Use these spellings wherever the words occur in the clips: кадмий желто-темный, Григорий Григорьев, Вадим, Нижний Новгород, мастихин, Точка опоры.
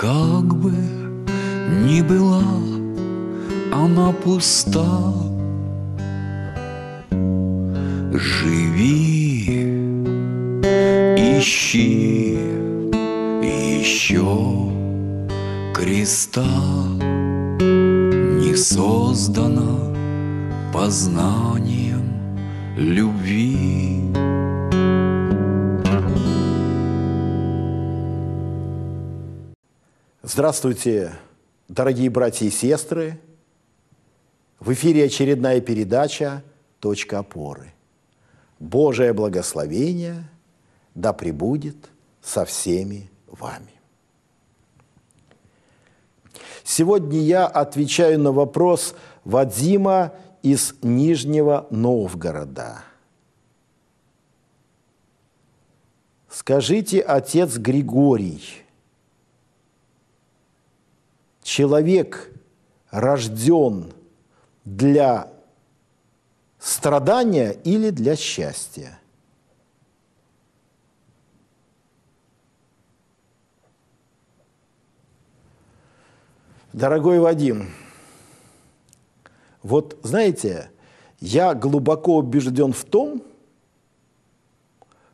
Как бы ни была она пуста, живи, ищи еще креста. Не создана познанием любви. Здравствуйте, дорогие братья и сестры! В эфире очередная передача «Точка опоры». Божие благословение да пребудет со всеми вами. Сегодня я отвечаю на вопрос Вадима из Нижнего Новгорода. Скажите, отец Григорий, человек рожден для страдания или для счастья? Дорогой Вадим, вот знаете, я глубоко убежден в том,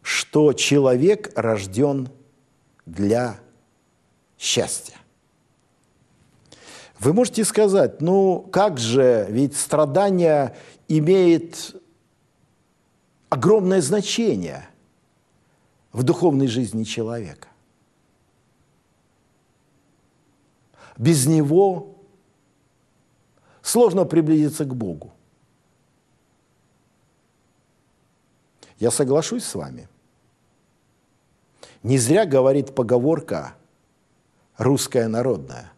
что человек рожден для счастья. Вы можете сказать, ну как же, ведь страдание имеет огромное значение в духовной жизни человека. Без него сложно приблизиться к Богу. Я соглашусь с вами. Не зря говорит поговорка русская народная.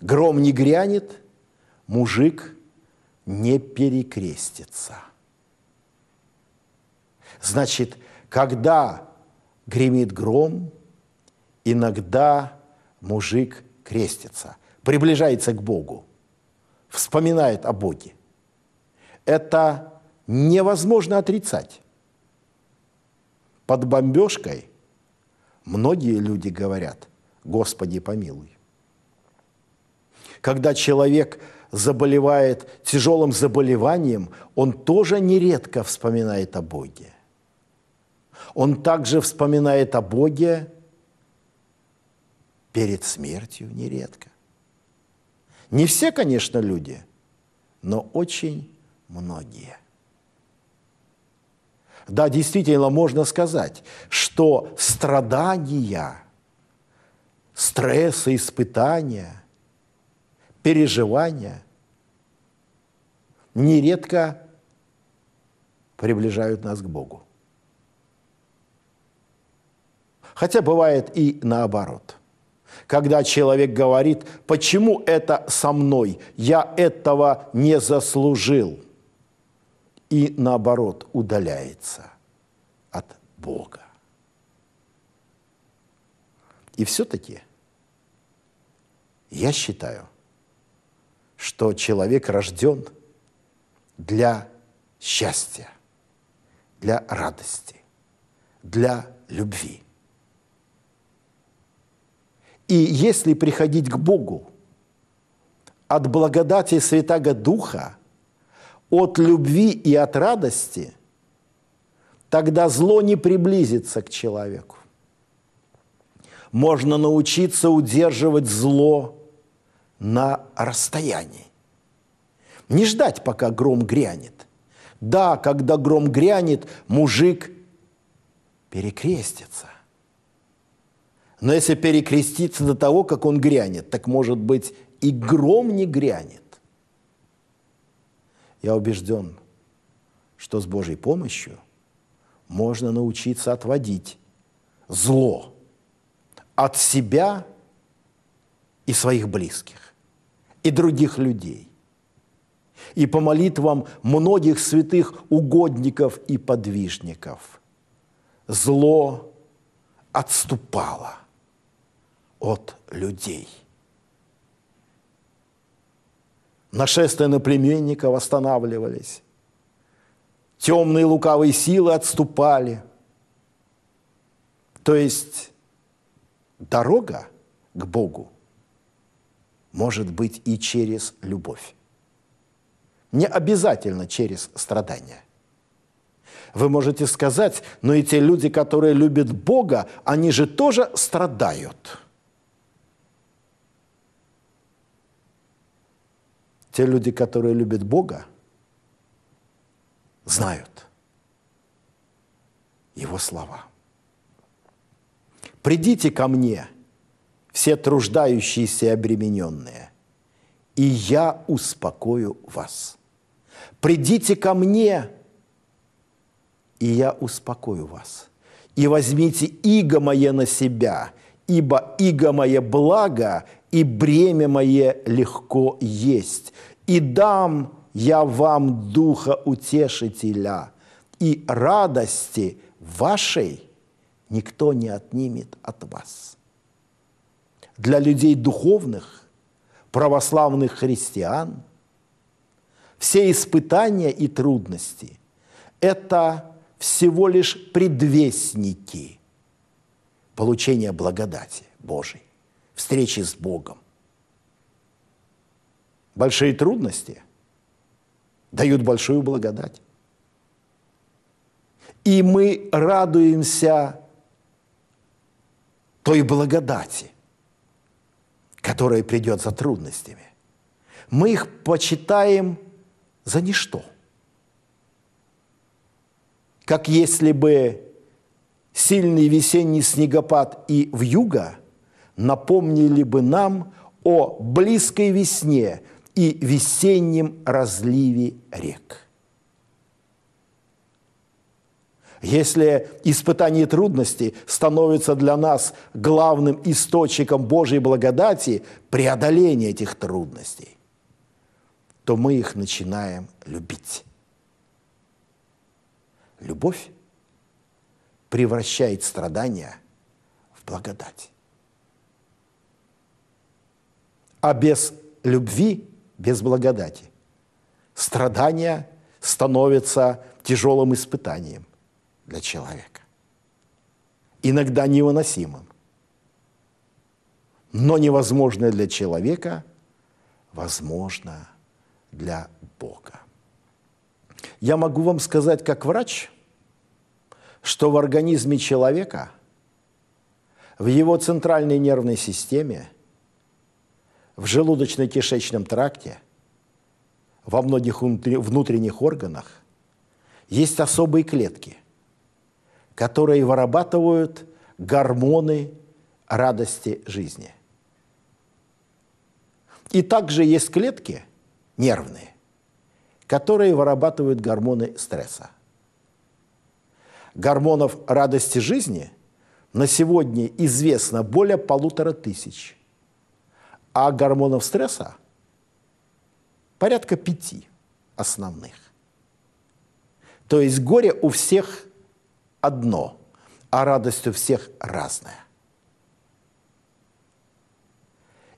Гром не грянет, мужик не перекрестится. Значит, когда гремит гром, иногда мужик крестится, приближается к Богу, вспоминает о Боге. Это невозможно отрицать. Под бомбежкой многие люди говорят: «Господи, помилуй». Когда человек заболевает тяжелым заболеванием, он тоже нередко вспоминает о Боге. Он также вспоминает о Боге перед смертью нередко. Не все, конечно, люди, но очень многие. Да, действительно, можно сказать, что страдания, стрессы, испытания, переживания нередко приближают нас к Богу. Хотя бывает и наоборот. Когда человек говорит: «Почему это со мной? Я этого не заслужил». И наоборот, удаляется от Бога. И все-таки я считаю, что человек рожден для счастья, для радости, для любви. И если приходить к Богу от благодати Святаго Духа, от любви и от радости, тогда зло не приблизится к человеку. Можно научиться удерживать зло на расстоянии. Не ждать, пока гром грянет. Да, когда гром грянет, мужик перекрестится. Но если перекреститься до того, как он грянет, так, может быть, и гром не грянет. Я убежден, что с Божьей помощью можно научиться отводить зло от себя и своих близких, и других людей. И по молитвам многих святых угодников и подвижников зло отступало от людей. Нашествия на племенников останавливались, темные лукавые силы отступали. То есть дорога к Богу может быть и через любовь. Не обязательно через страдания. Вы можете сказать, но и те люди, которые любят Бога, они же тоже страдают. Те люди, которые любят Бога, знают Его слова. «Придите ко мне, все труждающиеся и обремененные, и я успокою вас». «Придите ко мне, и я успокою вас, и возьмите иго мое на себя, ибо иго мое благо, и бремя мое легко есть, и дам я вам духа утешителя, и радости вашей никто не отнимет от вас». Для людей духовных, православных христиан, все испытания и трудности – это всего лишь предвестники получения благодати Божией, встречи с Богом. Большие трудности дают большую благодать. И мы радуемся той благодати, которая придет за трудностями. Мы их почитаем за ничто. Как если бы сильный весенний снегопад и вьюга напомнили бы нам о близкой весне и весеннем разливе рек. Если испытание трудностей становится для нас главным источником Божьей благодати, преодоление этих трудностей, то мы их начинаем любить. Любовь превращает страдания в благодать. А без любви, без благодати, страдания становятся тяжелым испытанием для человека. Иногда невыносимым, но невозможное для человека возможно для Бога. Я могу вам сказать, как врач, что в организме человека, в его центральной нервной системе, в желудочно-кишечном тракте, во многих внутренних органах есть особые клетки, которые вырабатывают гормоны радости жизни. И также есть клетки нервные, которые вырабатывают гормоны стресса. Гормонов радости жизни на сегодня известно более 1500, а гормонов стресса порядка 5 основных. То есть горе у всех одно, а радость у всех разная.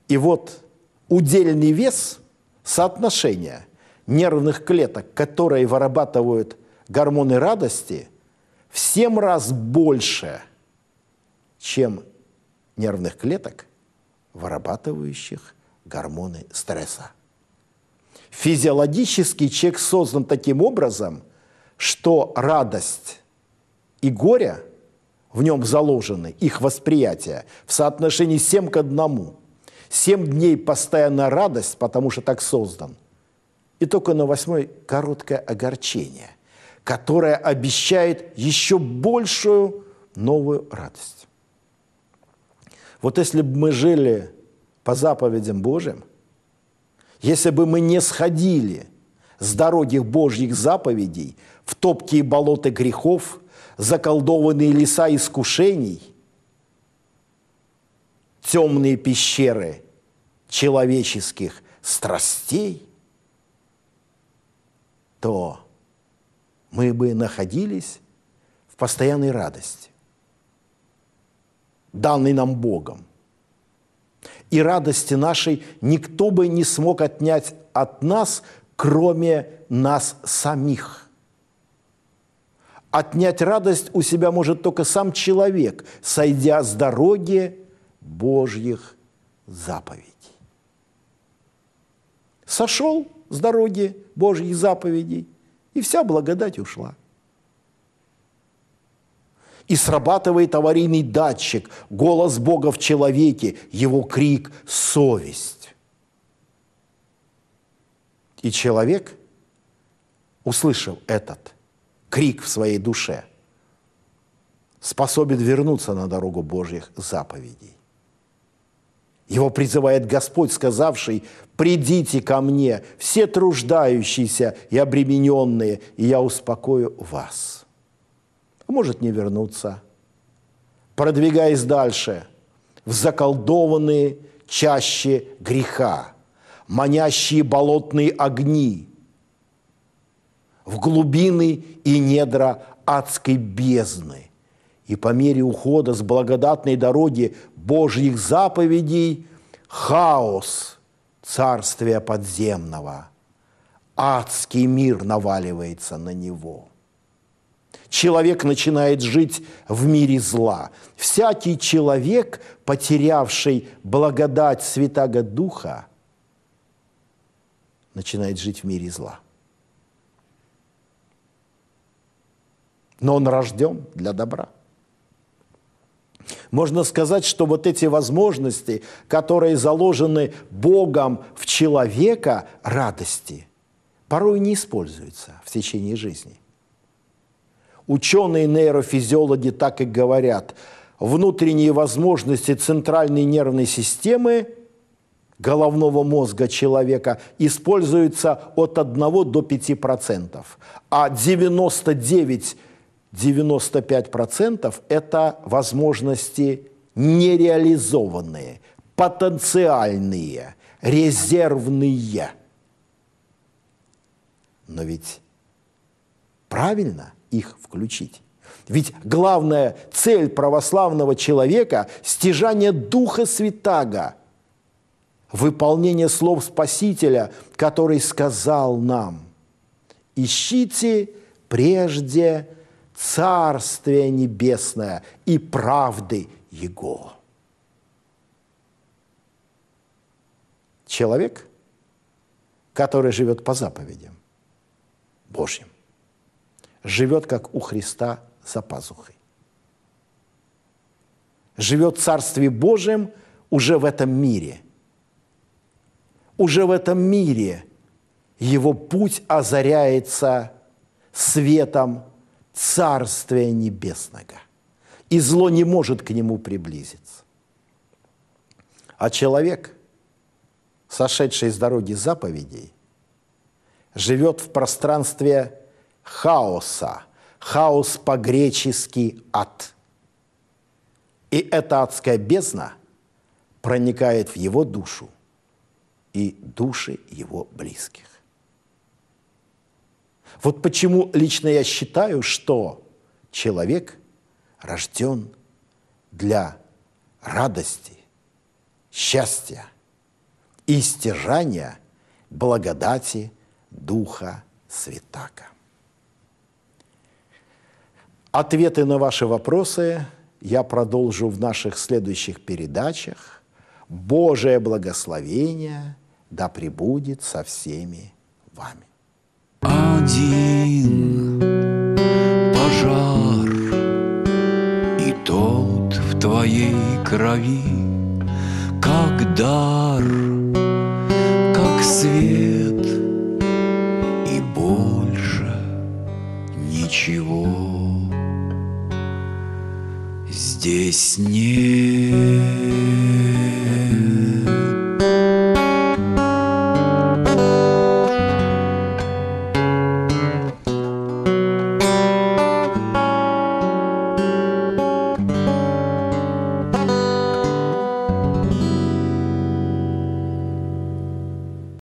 И вот удельный вес соотношения нервных клеток, которые вырабатывают гормоны радости, в 7 раз больше, чем нервных клеток, вырабатывающих гормоны стресса. Физиологически человек создан таким образом, что радость и горе в нем заложены, их восприятие, в соотношении 7:1. 7 дней постоянная радость, потому что так создан. И только на 8-й короткое огорчение, которое обещает еще большую новую радость. Вот если бы мы жили по заповедям Божьим, если бы мы не сходили с дороги Божьих заповедей в топкие болота грехов, заколдованные леса искушений, темные пещеры человеческих страстей, то мы бы находились в постоянной радости, данной нам Богом. И радости нашей никто бы не смог отнять от нас, кроме нас самих. Отнять радость у себя может только сам человек, сойдя с дороги Божьих заповедей. Сошел с дороги Божьих заповедей, и вся благодать ушла. И срабатывает аварийный датчик, голос Бога в человеке, его крик – совесть. И человек, услышав этот крик в своей душе, способен вернуться на дорогу Божьих заповедей. Его призывает Господь, сказавший: «Придите ко мне, все труждающиеся и обремененные, и я успокою вас». Может не вернуться, продвигаясь дальше в заколдованные чащи греха, манящие болотные огни, в глубины и недра адской бездны. И по мере ухода с благодатной дороги Божьих заповедей хаос царствия подземного, адский мир наваливается на него. Человек начинает жить в мире зла. Всякий человек, потерявший благодать Святаго Духа, начинает жить в мире зла. Но он рожден для добра. Можно сказать, что вот эти возможности, которые заложены Богом в человека, радости, порой не используются в течение жизни. Ученые-нейрофизиологи так и говорят: внутренние возможности центральной нервной системы головного мозга человека используются от 1 до 5%, а 99-95% – это возможности нереализованные, потенциальные, резервные. Но ведь правильно их включить. Ведь главная цель православного человека – стяжание Духа Святаго, выполнение слов Спасителя, который сказал нам: «Ищите прежде Царствие Небесное и правды Его». Человек, который живет по заповедям Божьим, живет, как у Христа, за пазухой. Живет в Царстве Божьем уже в этом мире. Уже в этом мире его путь озаряется светом Царствия Небесного, и зло не может к нему приблизиться. А человек, сошедший с дороги заповедей, живет в пространстве хаоса. Хаос по-гречески ад. И эта адская бездна проникает в его душу и души его близких. Вот почему лично я считаю, что человек рожден для радости, счастья и стяжания благодати Духа Святаго. Ответы на ваши вопросы я продолжу в наших следующих передачах. Божие благословение да пребудет со всеми вами. Один пожар, и тот в твоей крови, как дар, как свет, и больше ничего здесь нет.